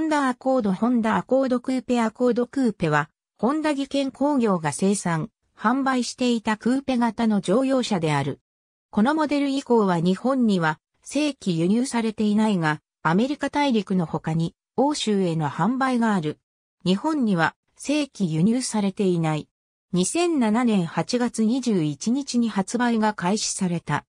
ホンダアコードクーペは、ホンダ技研工業が生産、販売していたクーペ型の乗用車である。このモデル以降は日本には正規輸入されていないが、アメリカ大陸の他に欧州への販売がある。日本には正規輸入されていない。2007年8月21日に発売が開始された。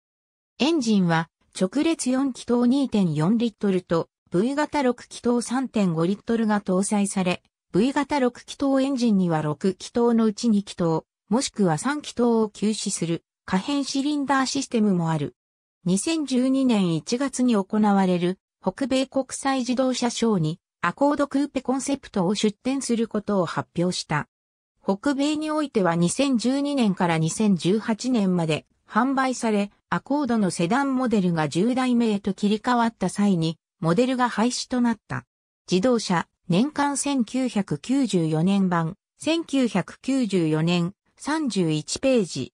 エンジンは直列4気筒 2.4 リットルと V 型6気筒 3.5 リットルが搭載され、V 型6気筒エンジンには6気筒のうち2気筒、もしくは3気筒を休止する可変シリンダーシステムもある。2012年1月に行われる北米国際自動車ショーにアコードクーペコンセプトを出展することを発表した。北米においては2012年から2018年まで販売され、アコードのセダンモデルが10代目へと切り替わった際に、モデルが廃止となった。自動車、年間1994年版、1994年、31ページ。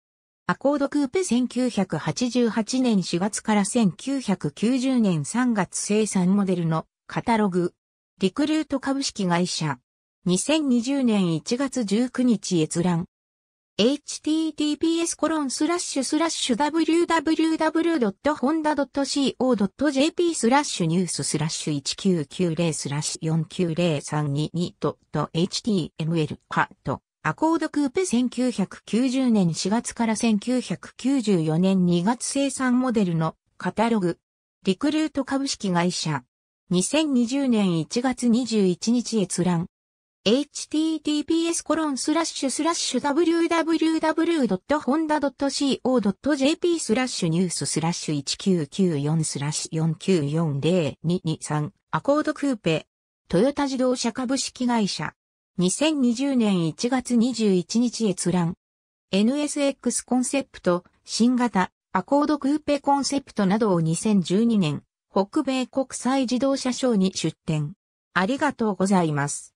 アコードクーペ1988年4月から1990年3月生産モデルのカタログ。リクルート株式会社。2020年1月19日閲覧。https://www.honda.co.jp/news/1990-392-190322.html アコードクーペ1990年4月から1994年2月生産モデルのカタログ。リクルート株式会社。2020年1月21日閲覧。https://www.honda.co.jp/news/1994-4940223 アコードクーペトヨタ自動車株式会社2020年1月21日閲覧 NSX コンセプト新型アコードクーペコンセプトなどを2012年北米国際自動車ショーに出展ありがとうございます。